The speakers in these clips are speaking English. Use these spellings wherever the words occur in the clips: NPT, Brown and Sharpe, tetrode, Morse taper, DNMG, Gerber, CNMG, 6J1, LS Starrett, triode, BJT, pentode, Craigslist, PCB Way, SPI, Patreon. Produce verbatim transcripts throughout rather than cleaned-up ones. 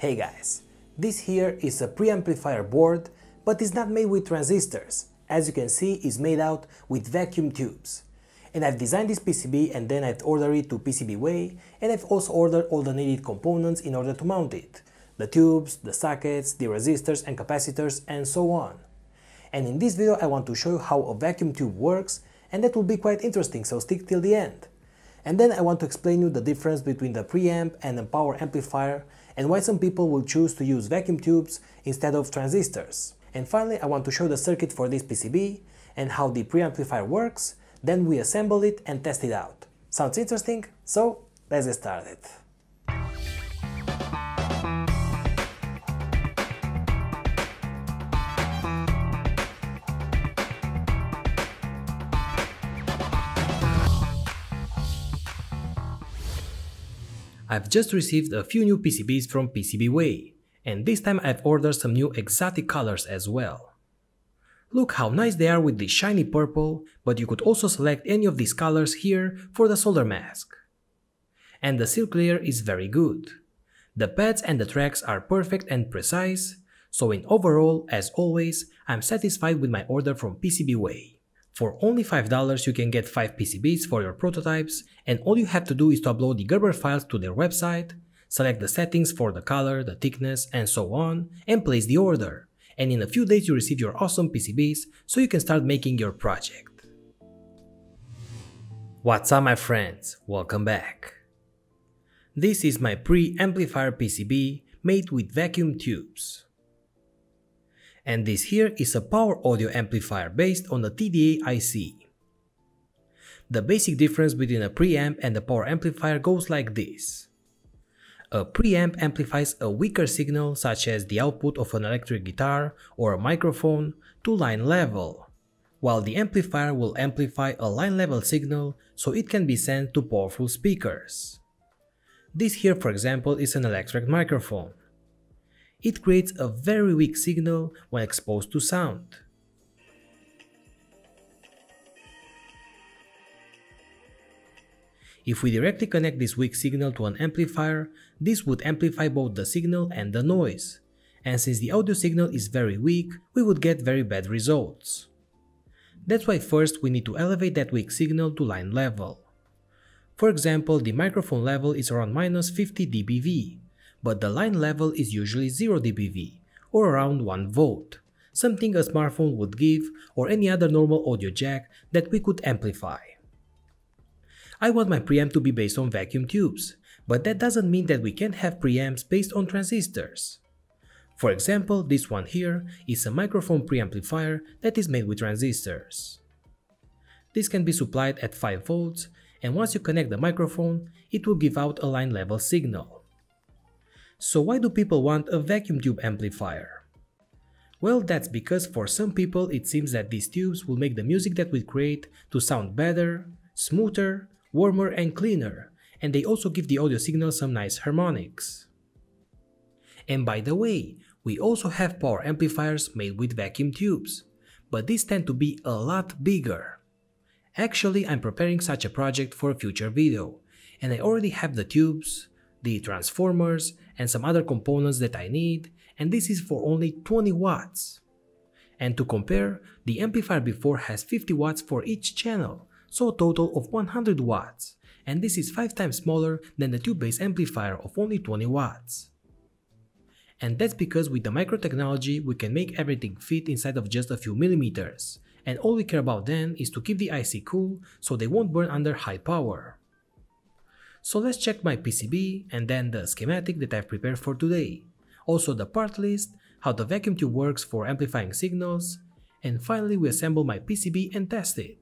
Hey guys, this here is a preamplifier board, but it's not made with transistors. As you can see, it's made out with vacuum tubes. And I've designed this P C B and then I've ordered it to P C B Way, and I've also ordered all the needed components in order to mount it. The tubes, the sockets, the resistors and capacitors and so on. And in this video I want to show you how a vacuum tube works, and that will be quite interesting, so stick till the end. And then I want to explain you the difference between the preamp and a power amplifier, and why some people will choose to use vacuum tubes instead of transistors. And finally I want to show the circuit for this P C B and how the preamplifier works, then we assemble it and test it out. Sounds interesting? So let's get started. I've just received a few new P C Bs from P C B Way, and this time I've ordered some new exotic colors as well. Look how nice they are with the shiny purple, but you could also select any of these colors here for the solder mask. And the silk layer is very good. The pads and the tracks are perfect and precise, so in overall, as always, I'm satisfied with my order from P C B Way. For only five dollars you can get five P C Bs for your prototypes, and all you have to do is to upload the Gerber files to their website, select the settings for the color, the thickness and so on, and place the order. And in a few days you receive your awesome P C Bs, so you can start making your project. What's up my friends, welcome back. This is my pre-amplifier P C B made with vacuum tubes. And this here is a power audio amplifier based on the T D A I C. The basic difference between a preamp and a power amplifier goes like this. A preamp amplifies a weaker signal, such as the output of an electric guitar or a microphone, to line level, while the amplifier will amplify a line level signal so it can be sent to powerful speakers. This here, for example, is an electric microphone. It creates a very weak signal when exposed to sound. If we directly connect this weak signal to an amplifier, this would amplify both the signal and the noise, and since the audio signal is very weak, we would get very bad results. That's why first we need to elevate that weak signal to line level. For example, the microphone level is around minus fifty D B V. But the line level is usually zero D B V, or around one volt, something a smartphone would give or any other normal audio jack that we could amplify. I want my preamp to be based on vacuum tubes, but that doesn't mean that we can't have preamps based on transistors. For example, this one here is a microphone preamplifier that is made with transistors. This can be supplied at five volts, and once you connect the microphone, it will give out a line level signal. So why do people want a vacuum tube amplifier? Well, that's because for some people it seems that these tubes will make the music that we create to sound better, smoother, warmer and cleaner, and they also give the audio signal some nice harmonics. And by the way, we also have power amplifiers made with vacuum tubes, but these tend to be a lot bigger. Actually, I'm preparing such a project for a future video, and I already have the tubes, the transformers and some other components that I need, and this is for only twenty watts. And to compare, the amplifier before has fifty watts for each channel, so a total of one hundred watts, and this is five times smaller than the tube-based amplifier of only twenty watts. And that's because with the micro technology we can make everything fit inside of just a few millimeters, and all we care about then is to keep the I C cool so they won't burn under high power. So let's check my P C B and then the schematic that I've prepared for today, also the part list, how the vacuum tube works for amplifying signals, and finally we assemble my P C B and test it.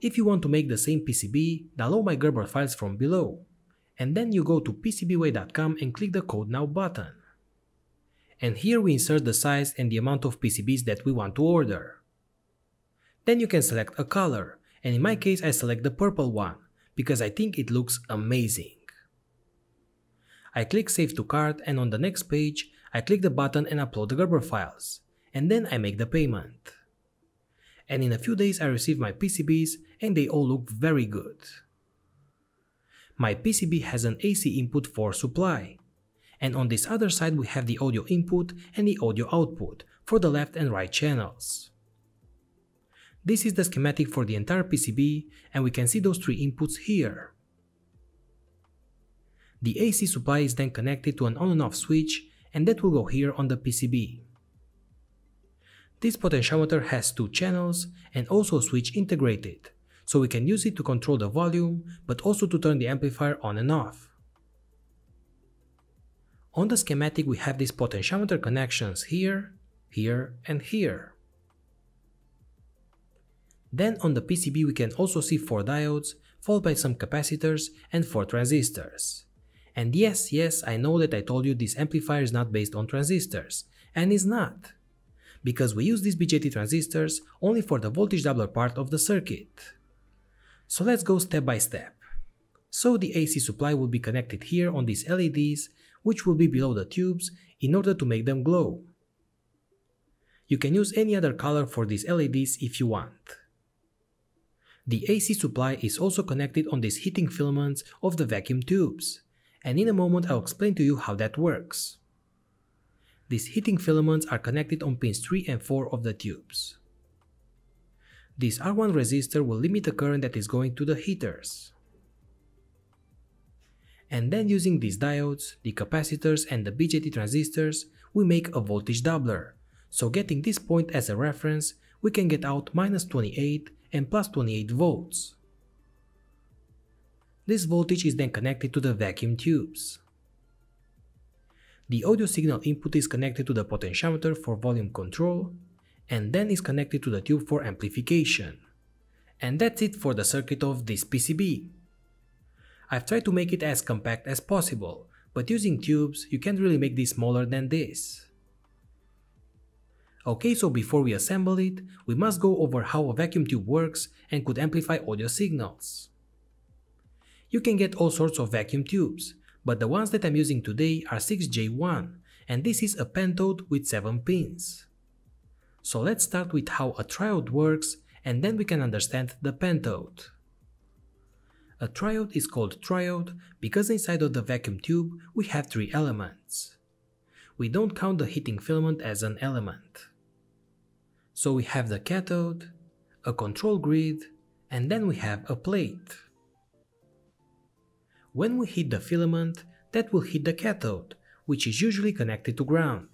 If you want to make the same P C B, download my Gerber files from below, and then you go to P C B way dot com and click the Code Now button. And here we insert the size and the amount of P C Bs that we want to order. Then you can select a color, and in my case I select the purple one, because I think it looks amazing. I click Save to Cart, and on the next page I click the button and upload the Gerber files, and then I make the payment. And in a few days I receive my P C Bs, and they all look very good. My P C B has an A C input for supply, and on this other side we have the audio input and the audio output for the left and right channels. This is the schematic for the entire P C B, and we can see those three inputs here. The A C supply is then connected to an on and off switch, and that will go here on the P C B. This potentiometer has two channels and also a switch integrated, so we can use it to control the volume, but also to turn the amplifier on and off. On the schematic we have these potentiometer connections here, here and here. Then on the P C B we can also see four diodes, followed by some capacitors and four transistors. And yes, yes, I know that I told you this amplifier is not based on transistors, and is not, because we use these B J T transistors only for the voltage doubler part of the circuit. So let's go step by step. So the A C supply will be connected here on these L E Ds, which will be below the tubes, in order to make them glow. You can use any other color for these L E Ds if you want. The A C supply is also connected on these heating filaments of the vacuum tubes, and in a moment I'll explain to you how that works. These heating filaments are connected on pins three and four of the tubes. This R one resistor will limit the current that is going to the heaters. And then using these diodes, the capacitors and the B J T transistors, we make a voltage doubler, so getting this point as a reference, we can get out minus twenty-eight and plus twenty-eight volts. This voltage is then connected to the vacuum tubes. The audio signal input is connected to the potentiometer for volume control, and then is connected to the tube for amplification. And that's it for the circuit of this P C B. I've tried to make it as compact as possible, but using tubes you can't really make this smaller than this. Okay, so before we assemble it, we must go over how a vacuum tube works and could amplify audio signals. You can get all sorts of vacuum tubes, but the ones that I'm using today are six J one, and this is a pentode with seven pins. So let's start with how a triode works, and then we can understand the pentode. A triode is called triode because inside of the vacuum tube we have three elements. We don't count the heating filament as an element. So we have the cathode, a control grid, and then we have a plate. When we hit the filament, that will hit the cathode, which is usually connected to ground.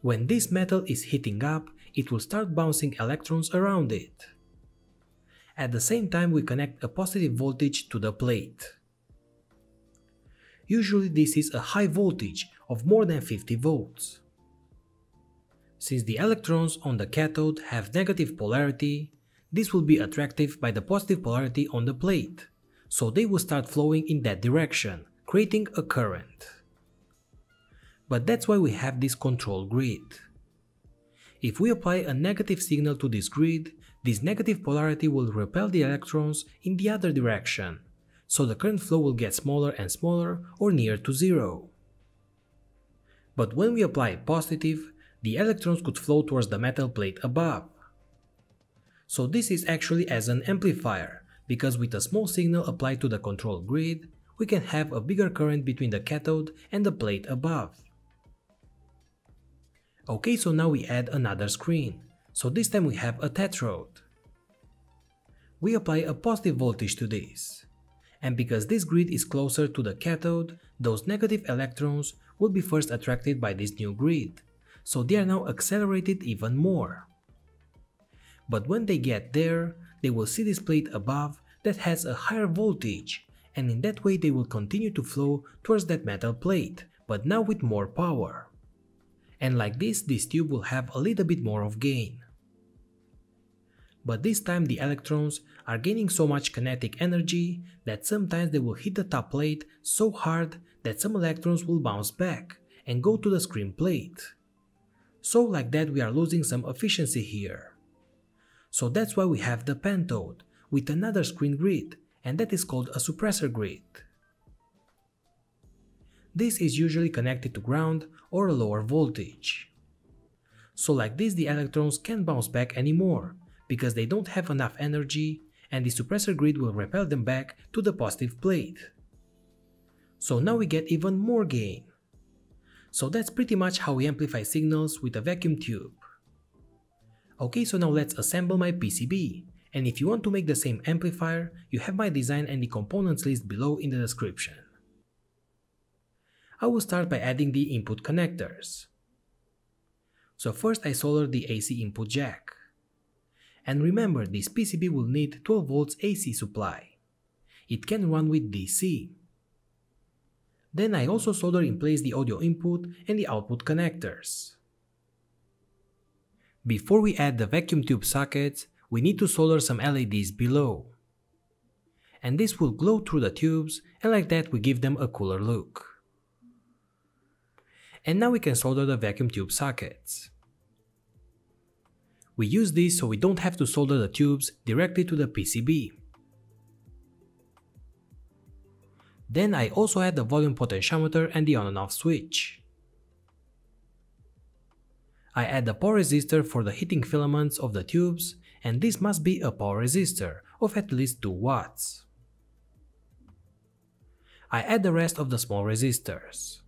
When this metal is heating up, it will start bouncing electrons around it. At the same time, we connect a positive voltage to the plate. Usually this is a high voltage of more than fifty volts. Since the electrons on the cathode have negative polarity, this will be attracted by the positive polarity on the plate, so they will start flowing in that direction, creating a current. But that's why we have this control grid. If we apply a negative signal to this grid, this negative polarity will repel the electrons in the other direction, so the current flow will get smaller and smaller or near to zero. But when we apply positive, the electrons could flow towards the metal plate above. So this is actually as an amplifier, because with a small signal applied to the control grid, we can have a bigger current between the cathode and the plate above. Okay, so now we add another screen, so this time we have a tetrode. We apply a positive voltage to this, and because this grid is closer to the cathode, those negative electrons will be first attracted by this new grid, so they are now accelerated even more. But when they get there, they will see this plate above that has a higher voltage, and in that way they will continue to flow towards that metal plate, but now with more power. And like this, this tube will have a little bit more of gain. But this time the electrons are gaining so much kinetic energy that sometimes they will hit the top plate so hard that some electrons will bounce back and go to the screen plate. So like that we are losing some efficiency here. So that's why we have the pentode with another screen grid, and that is called a suppressor grid. This is usually connected to ground or a lower voltage. So like this the electrons can't bounce back anymore, because they don't have enough energy and the suppressor grid will repel them back to the positive plate. So now we get even more gain. So that's pretty much how we amplify signals with a vacuum tube. Okay, so now let's assemble my P C B. And if you want to make the same amplifier, you have my design and the components list below in the description. I will start by adding the input connectors. So first I solder the A C input jack. And remember, this P C B will need twelve volts A C supply. It can run with D C. Then I also solder in place the audio input and the output connectors. Before we add the vacuum tube sockets, we need to solder some L E Ds below. And this will glow through the tubes, and like that we give them a cooler look. And now we can solder the vacuum tube sockets. We use this so we don't have to solder the tubes directly to the P C B. Then I also add the volume potentiometer and the on and off switch. I add the power resistor for the heating filaments of the tubes, and this must be a power resistor of at least two watts. I add the rest of the small resistors.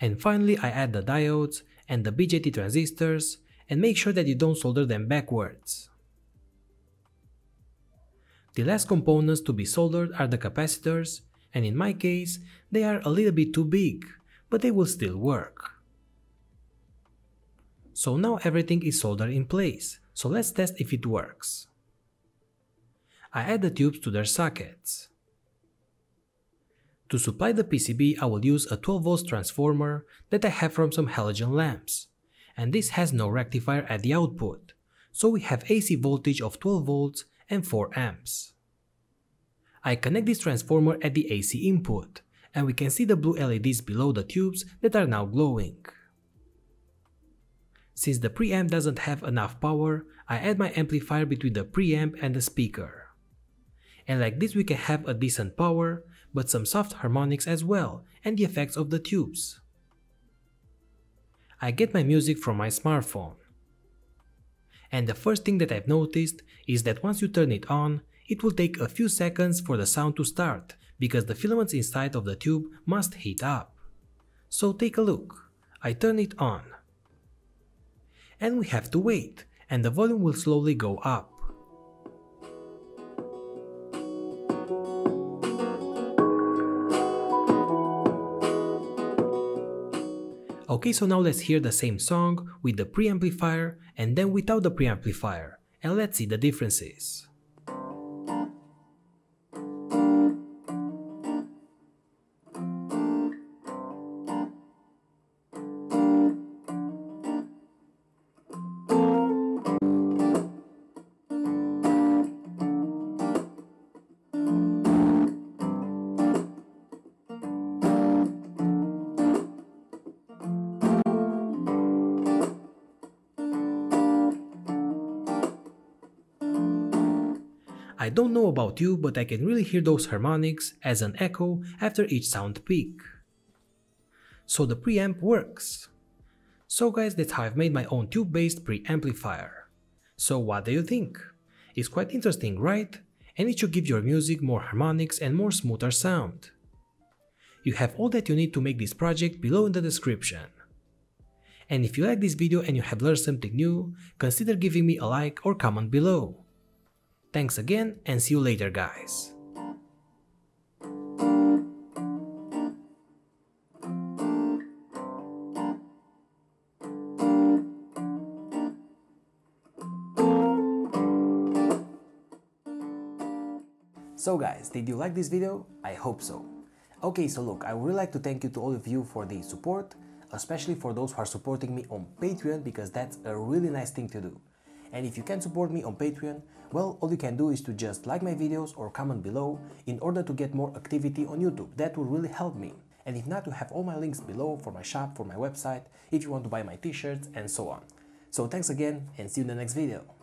And finally I add the diodes and the B J T transistors, and make sure that you don't solder them backwards. The last components to be soldered are the capacitors, and in my case they are a little bit too big, but they will still work. So now everything is soldered in place, so let's test if it works. I add the tubes to their sockets. To supply the P C B, I will use a twelve volt transformer that I have from some halogen lamps, and this has no rectifier at the output, so we have A C voltage of twelve volts and four amps. I connect this transformer at the A C input, and we can see the blue L E Ds below the tubes that are now glowing. Since the preamp doesn't have enough power, I add my amplifier between the preamp and the speaker. And like this we can have a decent power, but some soft harmonics as well, and the effects of the tubes. I get my music from my smartphone. And the first thing that I've noticed is that once you turn it on, it will take a few seconds for the sound to start, because the filaments inside of the tube must heat up. So take a look. I turn it on. And we have to wait, and the volume will slowly go up. Okay, so now let's hear the same song with the preamplifier and then without the preamplifier, and let's see the differences. I don't know about you, but I can really hear those harmonics as an echo after each sound peak. So the preamp works. So guys, that's how I've made my own tube-based preamplifier. So what do you think? It's quite interesting, right? And it should give your music more harmonics and more smoother sound. You have all that you need to make this project below in the description. And if you like this video and you have learned something new, consider giving me a like or comment below. Thanks again, and see you later, guys. So guys, did you like this video? I hope so. Okay, so look, I would really like to thank you to all of you for the support, especially for those who are supporting me on Patreon, because that's a really nice thing to do. And if you can support me on Patreon, well, all you can do is to just like my videos or comment below in order to get more activity on YouTube. That will really help me. And if not, you have all my links below for my shop, for my website, if you want to buy my t-shirts and so on. So thanks again, and see you in the next video.